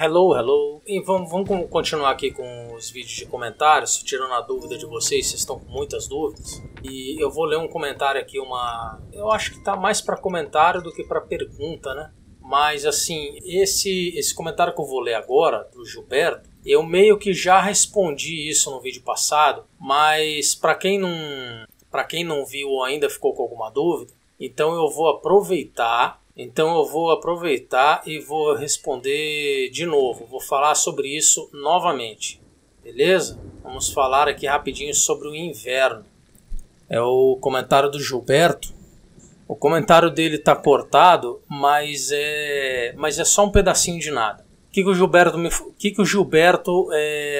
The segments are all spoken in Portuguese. Hello, hello. E vamos continuar aqui com os vídeos de comentários, tirando a dúvida de vocês estão com muitas dúvidas. E eu vou ler um comentário aqui, eu acho que tá mais para comentário do que para pergunta, né? Mas assim, esse comentário que eu vou ler agora, do Gilberto, eu meio que já respondi isso no vídeo passado, mas para quem não viu ou ainda ficou com alguma dúvida, então eu vou aproveitar. E vou responder de novo. Vou falar sobre isso novamente. Beleza? Vamos falar aqui rapidinho sobre o inverno. É o comentário do Gilberto. O comentário dele tá cortado, mas é só um pedacinho de nada. O que o Gilberto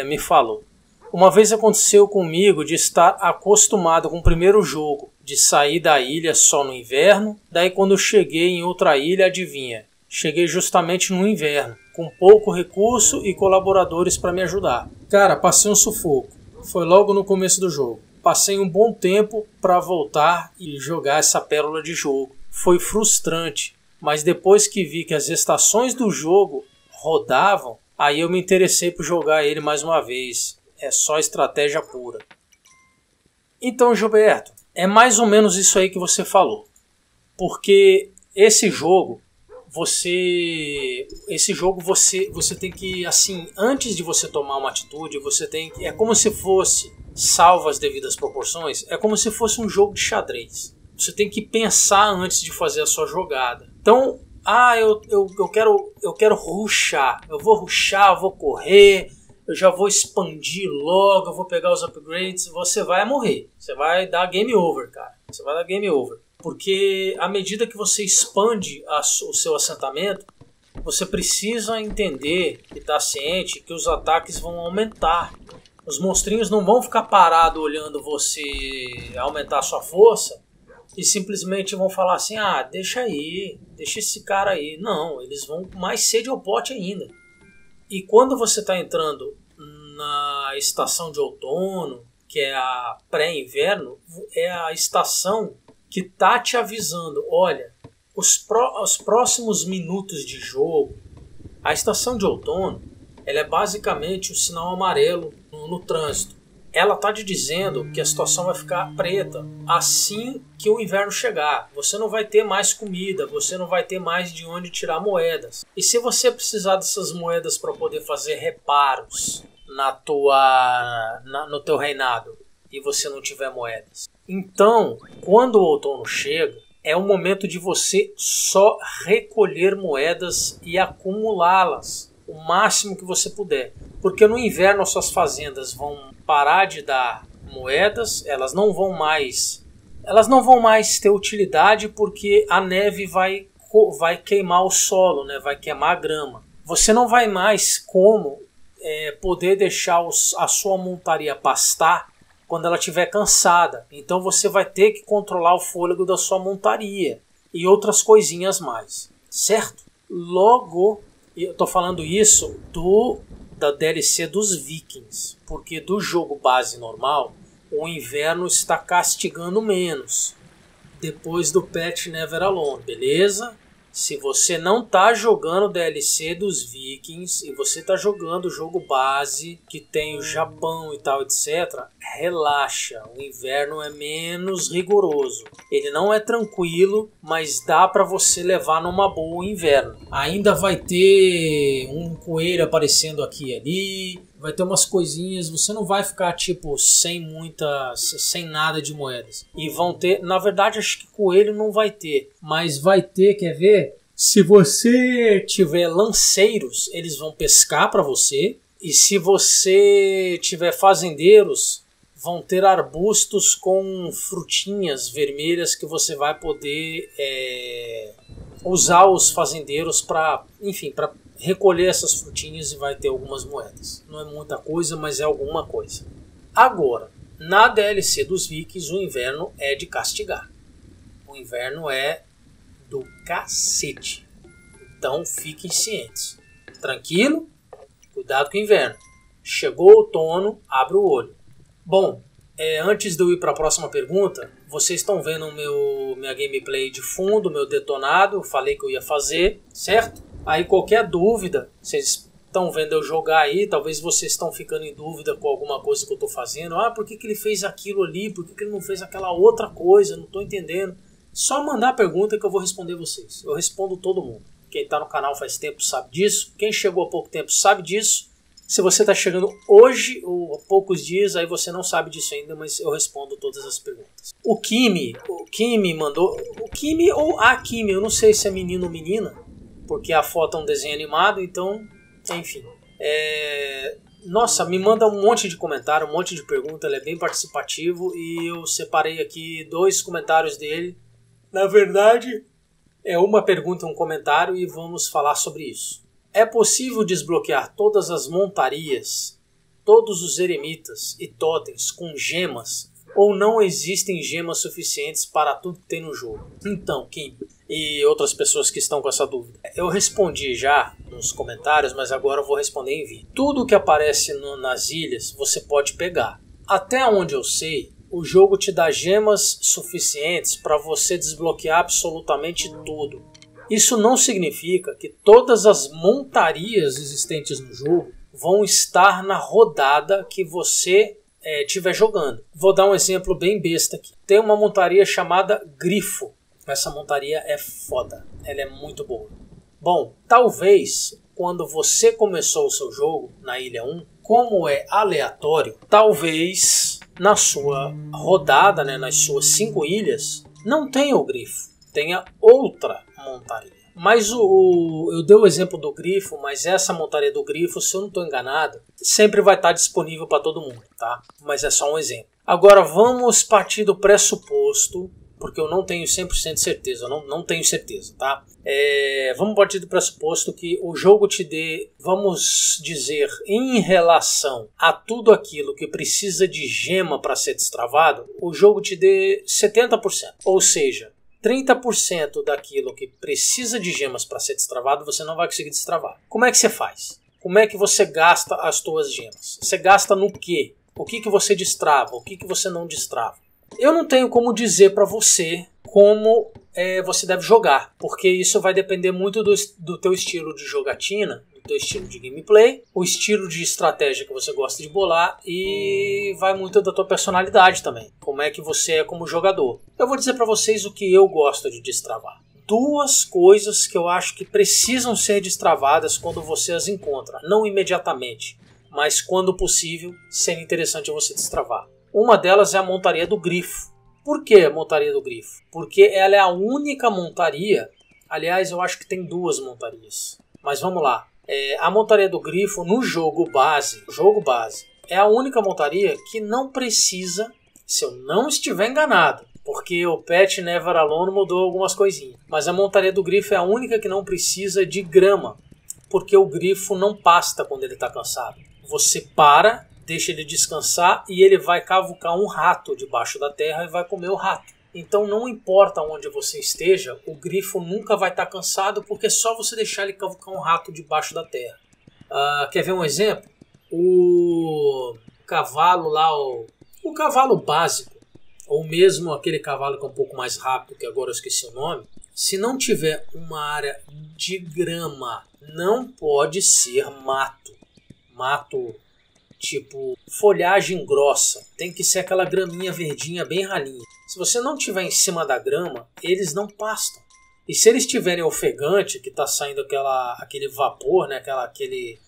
me falou? Uma vez aconteceu comigo de estar acostumado com o primeiro jogo, de sair da ilha só no inverno, daí quando eu cheguei em outra ilha, adivinha? Cheguei justamente no inverno, com pouco recurso e colaboradores para me ajudar. Cara, passei um sufoco, foi logo no começo do jogo. Passei um bom tempo para voltar e jogar essa pérola de jogo. Foi frustrante, mas depois que vi que as estações do jogo rodavam, aí eu me interessei por jogar ele mais uma vez. É só estratégia pura. Então, Gilberto, é mais ou menos isso aí que você falou, porque esse jogo você tem que, assim, antes de você tomar uma atitude, você tem que, é como se fosse, salvo as devidas proporções, é como se fosse um jogo de xadrez. Você tem que pensar antes de fazer a sua jogada. Então, eu quero rushar, eu vou correr, eu já vou expandir logo, eu vou pegar os upgrades, você vai morrer. Você vai dar game over, cara. Você vai dar game over. Porque à medida que você expande o seu assentamento, você precisa entender e estar ciente que os ataques vão aumentar. Os monstrinhos não vão ficar parados olhando você aumentar a sua força e simplesmente vão falar assim, ah, deixa aí, deixa esse cara aí. Não, eles vão mais cedo ao pote ainda. E quando você está entrando na estação de outono, que é a pré-inverno, é a estação que está te avisando, olha, os próximos minutos de jogo, a estação de outono, ela é basicamente o sinal amarelo no trânsito. Ela está te dizendo que a situação vai ficar preta assim que o inverno chegar. Você não vai ter mais comida, você não vai ter mais de onde tirar moedas. E se você precisar dessas moedas para poder fazer reparos no teu reinado e você não tiver moedas. Então, quando o outono chega, é o momento de você só recolher moedas e acumulá-las o máximo que você puder. Porque no inverno as suas fazendas vão parar de dar moedas, elas não vão mais ter utilidade porque a neve vai queimar o solo, né? Vai queimar a grama. Você não vai mais poder deixar a sua montaria pastar quando ela estiver cansada. Então você vai ter que controlar o fôlego da sua montaria e outras coisinhas mais, certo? Logo, eu tô falando isso da DLC dos Vikings, porque do jogo base normal, o inverno está castigando menos, depois do patch Never Alone, beleza? Se você não está jogando DLC dos Vikings, e você está jogando o jogo base, que tem o Japão e tal, etc, relaxa, o inverno é menos rigoroso. Ele não é tranquilo, mas dá para você levar numa boa o inverno. Ainda vai ter um coelho aparecendo aqui e ali, vai ter umas coisinhas, você não vai ficar tipo sem nada de moedas. E vão ter, na verdade acho que coelho não vai ter, mas vai ter, quer ver? Se você tiver lanceiros, eles vão pescar para você. E se você tiver fazendeiros, vão ter arbustos com frutinhas vermelhas que você vai poder usar os fazendeiros para, enfim, para recolher essas frutinhas e vai ter algumas moedas. Não é muita coisa, mas é alguma coisa. Agora, na DLC dos Vikings, o inverno é de castigar. O inverno é do cacete. Então fiquem cientes. Tranquilo? Cuidado com o inverno. Chegou o outono, abre o olho. Bom, antes de eu ir para a próxima pergunta, vocês estão vendo minha gameplay de fundo, meu detonado, eu falei que eu ia fazer, certo? Aí qualquer dúvida, vocês estão vendo eu jogar aí, talvez vocês estão ficando em dúvida com alguma coisa que eu estou fazendo. Ah, por que que ele fez aquilo ali? Por que que ele não fez aquela outra coisa? Não estou entendendo. Só mandar pergunta que eu vou responder vocês. Eu respondo todo mundo. Quem está no canal faz tempo sabe disso. Quem chegou há pouco tempo sabe disso. Se você está chegando hoje ou há poucos dias, aí você não sabe disso ainda, mas eu respondo todas as perguntas. O Kimi mandou... O Kimi ou a Kimi, eu não sei se é menino ou menina, porque a foto é um desenho animado, então... Enfim. Nossa, me manda um monte de comentário, um monte de pergunta, ele é bem participativo e eu separei aqui dois comentários dele. Na verdade, é uma pergunta e um comentário e vamos falar sobre isso. É possível desbloquear todas as montarias, todos os eremitas e totens com gemas, ou não existem gemas suficientes para tudo que tem no jogo? Então, Kim e outras pessoas que estão com essa dúvida, eu respondi já nos comentários, mas agora eu vou responder em vídeo. Tudo que aparece nas ilhas você pode pegar. Até onde eu sei, o jogo te dá gemas suficientes para você desbloquear absolutamente tudo. Isso não significa que todas as montarias existentes no jogo vão estar na rodada que você estiver jogando. Vou dar um exemplo bem besta aqui. Tem uma montaria chamada Grifo. Essa montaria é foda. Ela é muito boa. Bom, talvez quando você começou o seu jogo na Ilha 1, como é aleatório, talvez na sua rodada, né, nas suas 5 ilhas, não tenha o Grifo. Tenha outra montaria. Mas eu dei o exemplo do Grifo, mas essa montaria do Grifo, se eu não estou enganado, sempre vai estar disponível para todo mundo, tá? Mas é só um exemplo. Agora vamos partir do pressuposto, porque eu não tenho 100% certeza, eu não tenho certeza, tá? Vamos partir do pressuposto que o jogo te dê, vamos dizer, em relação a tudo aquilo que precisa de gema para ser destravado, o jogo te dê 70%, ou seja... 30% daquilo que precisa de gemas para ser destravado, você não vai conseguir destravar. Como é que você faz? Como é que você gasta as suas gemas? Você gasta no quê? O que que você destrava? O que que você não destrava? Eu não tenho como dizer para você como você deve jogar, porque isso vai depender muito do teu estilo de jogatina, do teu estilo de gameplay, o estilo de estratégia que você gosta de bolar e vai muito da tua personalidade também, como é que você é como jogador. Eu vou dizer para vocês o que eu gosto de destravar. Duas coisas que eu acho que precisam ser destravadas quando você as encontra, não imediatamente, mas quando possível, seria interessante você destravar. Uma delas é a montaria do Grifo. Por que a montaria do Grifo? Porque ela é a única montaria, aliás eu acho que tem duas montarias, mas vamos lá. A montaria do Grifo no jogo base, é a única montaria que não precisa, se eu não estiver enganado, porque o patch Never Alone mudou algumas coisinhas, mas a montaria do Grifo é a única que não precisa de grama, porque o Grifo não pasta quando ele está cansado. Você para, deixa ele descansar e ele vai cavucar um rato debaixo da terra e vai comer o rato. Então não importa onde você esteja, o Grifo nunca vai estar cansado porque é só você deixar ele cavucar um rato debaixo da terra. Quer ver um exemplo? O cavalo lá, o cavalo básico, ou mesmo aquele cavalo que é um pouco mais rápido, que agora eu esqueci o nome, se não tiver uma área de grama, não pode ser mato. Mato... tipo folhagem grossa, tem que ser aquela graminha verdinha bem ralinha. Se você não tiver em cima da grama, eles não pastam. E se eles tiverem ofegante, que está saindo aquele vapor, né, aquele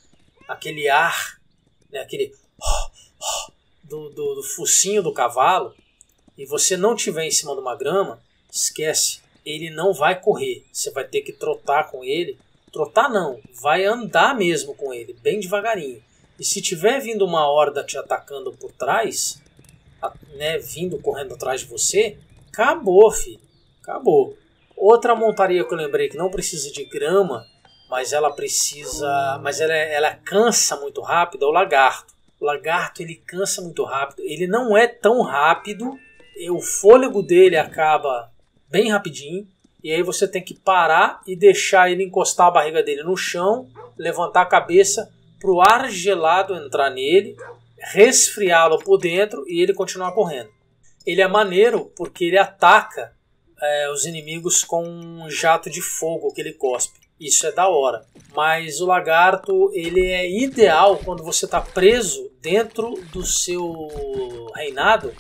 ar, né, aquele do focinho do cavalo, e você não tiver em cima de uma grama, esquece, ele não vai correr. Você vai ter que trotar com ele. Trotar não, vai andar mesmo com ele, bem devagarinho. E se tiver vindo uma horda te atacando por trás, né, vindo correndo atrás de você, acabou, filho. Acabou. Outra montaria que eu lembrei que não precisa de grama, mas ela precisa. Mas ela cansa muito rápido, é o lagarto. O lagarto ele cansa muito rápido. Ele não é tão rápido. O fôlego dele acaba bem rapidinho. E aí você tem que parar e deixar ele encostar a barriga dele no chão, levantar a cabeça, para o ar gelado entrar nele, resfriá-lo por dentro e ele continuar correndo. Ele é maneiro porque ele ataca os inimigos com um jato de fogo que ele cospe. Isso é da hora. Mas o lagarto, ele é ideal quando você está preso dentro do seu reinado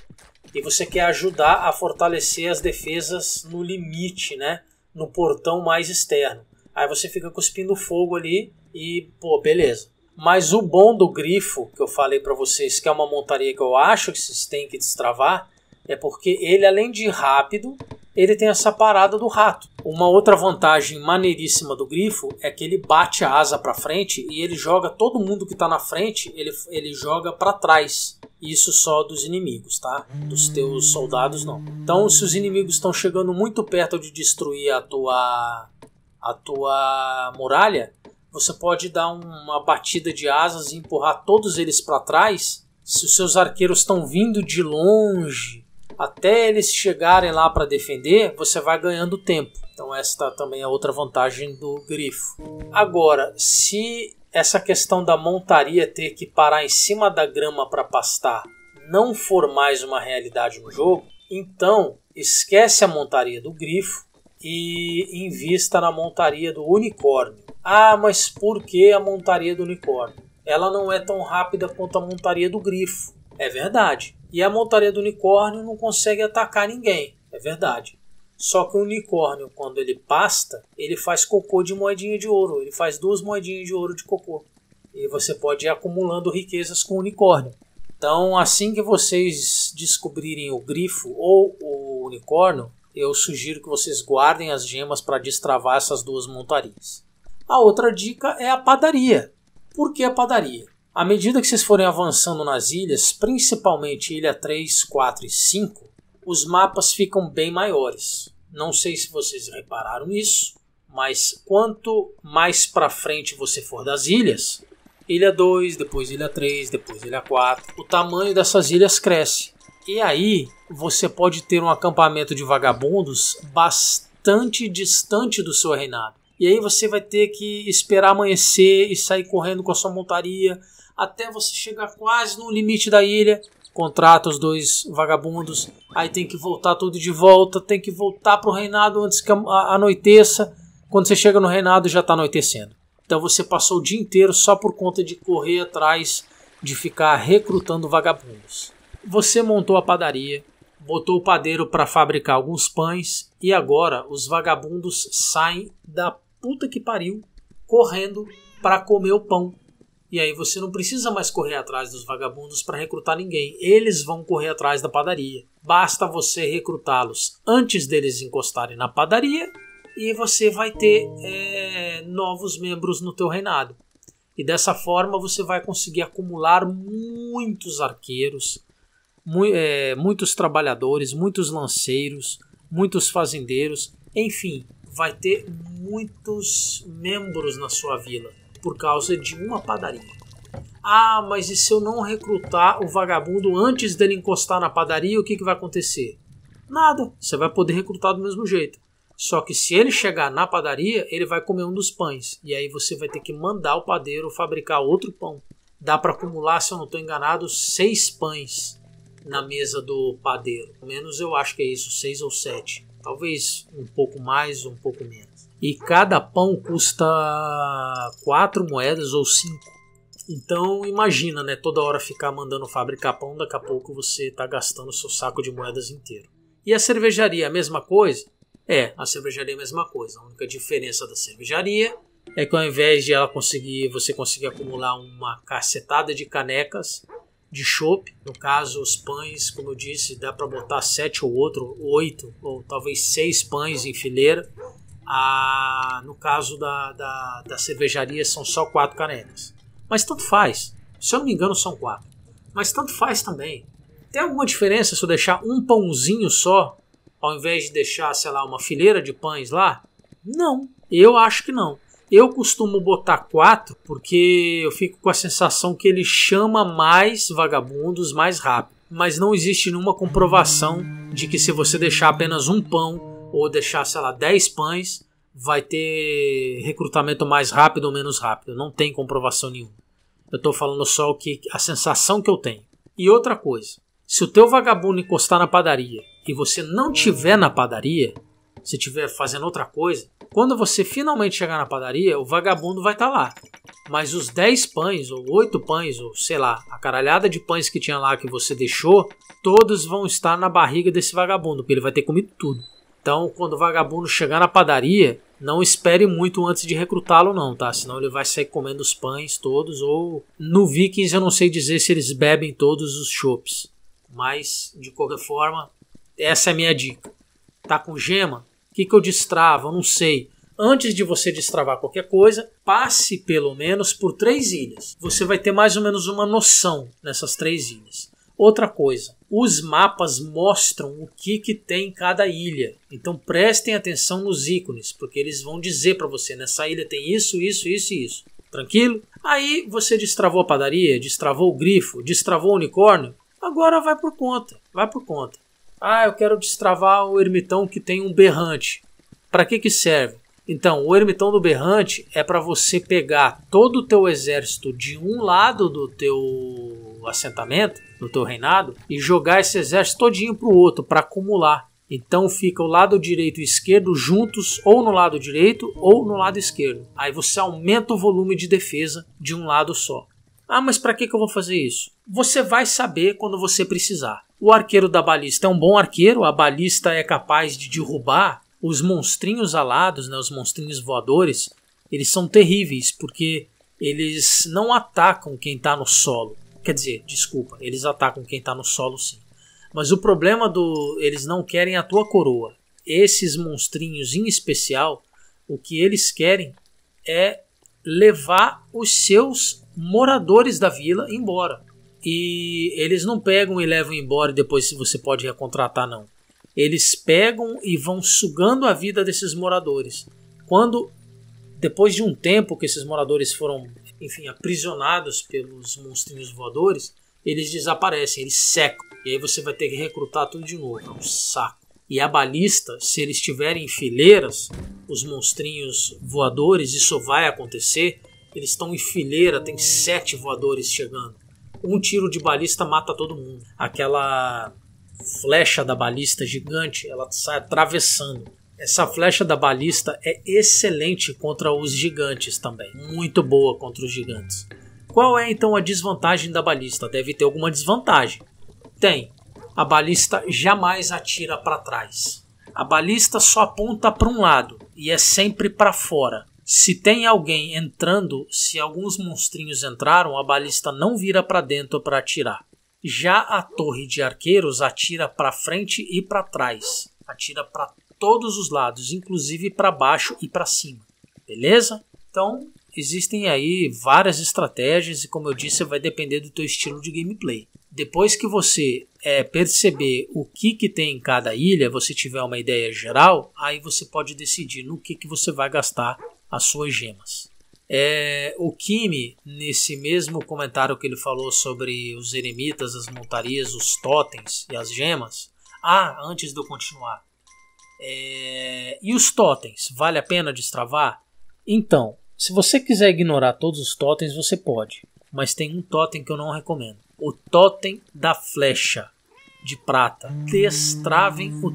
e você quer ajudar a fortalecer as defesas no limite, né? No portão mais externo. Aí você fica cuspindo fogo ali e, pô, beleza. Mas o bom do grifo, que eu falei para vocês, que é uma montaria que eu acho que vocês têm que destravar, é porque ele, além de rápido, ele tem essa parada do rato. Uma outra vantagem maneiríssima do grifo é que ele bate a asa para frente e ele joga todo mundo que tá na frente, ele joga para trás. Isso só dos inimigos, tá? Dos teus soldados, não. Então, se os inimigos estão chegando muito perto de destruir a tua muralha, você pode dar uma batida de asas e empurrar todos eles para trás. Se os seus arqueiros estão vindo de longe, até eles chegarem lá para defender, você vai ganhando tempo. Então esta também é outra vantagem do grifo. Agora, se essa questão da montaria ter que parar em cima da grama para pastar não for mais uma realidade no jogo, então esquece a montaria do grifo e invista na montaria do unicórnio. Ah, mas por que a montaria do unicórnio? Ela não é tão rápida quanto a montaria do grifo. É verdade. E a montaria do unicórnio não consegue atacar ninguém, é verdade. Só que o unicórnio, quando ele pasta, ele faz cocô de moedinha de ouro. Ele faz 2 moedinhas de ouro de cocô. E você pode ir acumulando riquezas com o unicórnio. Então, assim que vocês descobrirem o grifo ou o unicórnio, eu sugiro que vocês guardem as gemas para destravar essas 2 montarias. A outra dica é a padaria. Por que a padaria? À medida que vocês forem avançando nas ilhas, principalmente ilha 3, 4 e 5, os mapas ficam bem maiores. Não sei se vocês repararam isso, mas quanto mais para frente você for das ilhas, ilha 2, depois ilha 3, depois ilha 4, o tamanho dessas ilhas cresce. E aí você pode ter um acampamento de vagabundos bastante distante do seu reinado. E aí você vai ter que esperar amanhecer e sair correndo com a sua montaria até você chegar quase no limite da ilha. Contrata os 2 vagabundos, aí tem que voltar tudo de volta, tem que voltar para o reinado antes que anoiteça. Quando você chega no reinado já está anoitecendo. Então você passou o dia inteiro só por conta de correr atrás, de ficar recrutando vagabundos. Você montou a padaria, botou o padeiro para fabricar alguns pães e agora os vagabundos saem da puta que pariu, correndo para comer o pão. E aí você não precisa mais correr atrás dos vagabundos para recrutar ninguém. Eles vão correr atrás da padaria. Basta você recrutá-los antes deles encostarem na padaria e você vai ter novos membros no teu reinado. E dessa forma você vai conseguir acumular muitos arqueiros, muitos trabalhadores, muitos lanceiros, muitos fazendeiros, enfim, vai ter muitos membros na sua vila por causa de uma padaria. Ah, mas e se eu não recrutar o vagabundo antes dele encostar na padaria, o que vai acontecer? Nada, você vai poder recrutar do mesmo jeito. Só que se ele chegar na padaria, ele vai comer um dos pães. E aí você vai ter que mandar o padeiro fabricar outro pão. Dá para acumular, se eu não estou enganado, 6 pães na mesa do padeiro. Pelo menos eu acho que é isso, 6 ou 7. Talvez um pouco mais, um pouco menos. E cada pão custa 4 moedas ou 5. Então imagina, né? Toda hora ficar mandando fabricar pão, daqui a pouco você está gastando o seu saco de moedas inteiro. E a cervejaria, a mesma coisa? É, a cervejaria é a mesma coisa. A única diferença da cervejaria é que ao invés de você conseguir acumular uma cacetada de canecas de chopp, no caso os pães, como eu disse, dá para botar 7 ou 8 ou talvez 6 pães em fileira. No caso da cervejaria são só 4 canecas, mas tanto faz, se eu não me engano são 4, mas tanto faz também. Tem alguma diferença se eu deixar um pãozinho só ao invés de deixar, sei lá, uma fileira de pães lá? Não, eu acho que não. Eu costumo botar 4 porque eu fico com a sensação que ele chama mais vagabundos mais rápido. Mas não existe nenhuma comprovação de que se você deixar apenas um pão ou deixar, sei lá, 10 pães, vai ter recrutamento mais rápido ou menos rápido. Não tem comprovação nenhuma. Eu estou falando só a sensação que eu tenho. E outra coisa, se o teu vagabundo encostar na padaria e você não tiver na padaria, se estiver fazendo outra coisa, quando você finalmente chegar na padaria, o vagabundo vai estar lá. Mas os 10 pães, ou 8 pães, ou sei lá, a caralhada de pães que tinha lá que você deixou, todos vão estar na barriga desse vagabundo, porque ele vai ter comido tudo. Então, quando o vagabundo chegar na padaria, não espere muito antes de recrutá-lo não, tá? Senão ele vai sair comendo os pães todos, ou no Vikings eu não sei dizer se eles bebem todos os chopes. Mas, de qualquer forma, essa é a minha dica. Tá com gema? O que eu destravo? Eu não sei. Antes de você destravar qualquer coisa, passe pelo menos por 3 ilhas. Você vai ter mais ou menos uma noção nessas 3 ilhas. Outra coisa, os mapas mostram o que tem em cada ilha. Então prestem atenção nos ícones, porque eles vão dizer para você, nessa ilha tem isso, isso, isso e isso. Tranquilo? Aí você destravou a padaria, destravou o grifo, destravou o unicórnio. Agora vai por conta, vai por conta. Ah, eu quero destravar o ermitão que tem um berrante. Para que serve? Então, o ermitão do berrante é para você pegar todo o teu exército de um lado do teu assentamento, no teu reinado, e jogar esse exército todinho para o outro, para acumular. Então fica o lado direito e esquerdo juntos, ou no lado direito ou no lado esquerdo. Aí você aumenta o volume de defesa de um lado só. Ah, mas para que eu vou fazer isso? Você vai saber quando você precisar. O arqueiro da balista é um bom arqueiro, a balista é capaz de derrubar os monstrinhos alados, né, os monstrinhos voadores. Eles são terríveis porque eles não atacam quem está no solo. Quer dizer, desculpa, eles atacam quem está no solo sim. Mas o problema eles não querem a tua coroa. Esses monstrinhos em especial, o que eles querem é levar os seus moradores da vila embora. E eles não pegam e levam embora e depois se você pode recontratar, não. Eles pegam e vão sugando a vida desses moradores. Depois de um tempo que esses moradores foram, enfim, aprisionados pelos monstrinhos voadores, eles desaparecem, eles secam. E aí você vai ter que recrutar tudo de novo. É um saco. E a balista, se eles estiverem em fileiras, os monstrinhos voadores, isso vai acontecer, eles estão em fileira, tem 7 voadores chegando. Um tiro de balista mata todo mundo. Aquela flecha da balista gigante, ela sai atravessando. Essa flecha da balista é excelente contra os gigantes também. Muito boa contra os gigantes. Qual é então a desvantagem da balista? Deve ter alguma desvantagem. Tem. A balista jamais atira para trás. A balista só aponta para um lado e é sempre para fora. Se tem alguém entrando, se alguns monstrinhos entraram, a balista não vira para dentro para atirar. Já a torre de arqueiros atira para frente e para trás. Atira para todos os lados, inclusive para baixo e para cima, beleza? Então, existem aí várias estratégias e como eu disse, vai depender do teu estilo de gameplay. Depois que você perceber o que tem em cada ilha, você tiver uma ideia geral, aí você pode decidir no que você vai gastar as suas gemas. O Kimi, nesse mesmo comentário que ele falou sobre os eremitas, as montarias, os totens e as gemas... Ah, antes de eu continuar... E os totens, vale a pena destravar? Então, se você quiser ignorar todos os totens, você pode. Mas tem um totem que eu não recomendo. O totem da flecha de prata. Destravem o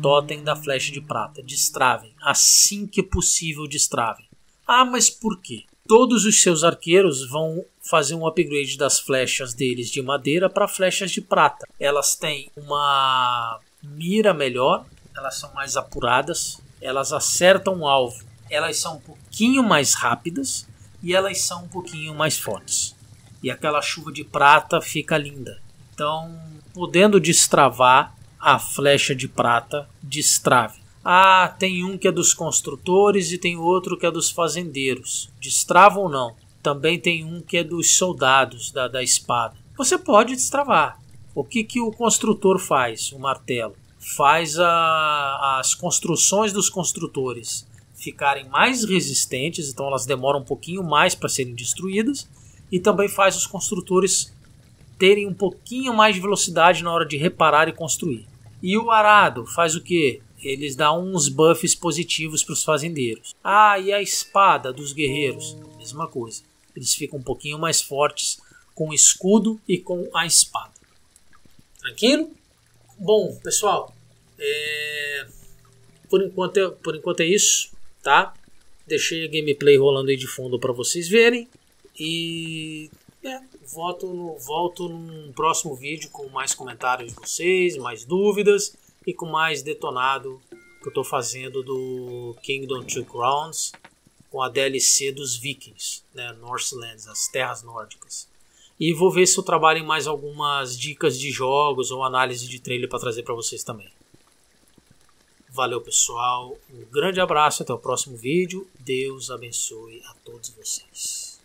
totem da flecha de prata. Destravem. Assim que possível, destravem. Ah, mas por quê? Todos os seus arqueiros vão fazer um upgrade das flechas deles de madeira para flechas de prata. Elas têm uma mira melhor. Elas são mais apuradas, elas acertam o alvo, elas são um pouquinho mais rápidas e elas são um pouquinho mais fortes. E aquela chuva de prata fica linda. Então, podendo destravar a flecha de prata, destrave. Ah, tem um que é dos construtores e tem outro que é dos fazendeiros. Destrava ou não? Também tem um que é dos soldados, da espada. Você pode destravar. O que o construtor faz? O martelo. Faz as construções dos construtores ficarem mais resistentes, então elas demoram um pouquinho mais para serem destruídas, e também faz os construtores terem um pouquinho mais de velocidade na hora de reparar e construir. E o arado faz o quê? Eles dão uns buffs positivos para os fazendeiros. Ah, e a espada dos guerreiros? Mesma coisa. Eles ficam um pouquinho mais fortes com o escudo e com a espada. Tranquilo? Bom, pessoal, Por enquanto é isso, tá? Deixei a gameplay rolando aí de fundo para vocês verem. E volto num próximo vídeo com mais comentários de vocês, mais dúvidas e com mais detonado que eu tô fazendo do Kingdom Two Crowns com a DLC dos Vikings, né? Norse Lands, as terras nórdicas. E vou ver se eu trabalho em mais algumas dicas de jogos ou análise de trailer para trazer para vocês também. Valeu, pessoal. Um grande abraço. Até o próximo vídeo. Deus abençoe a todos vocês.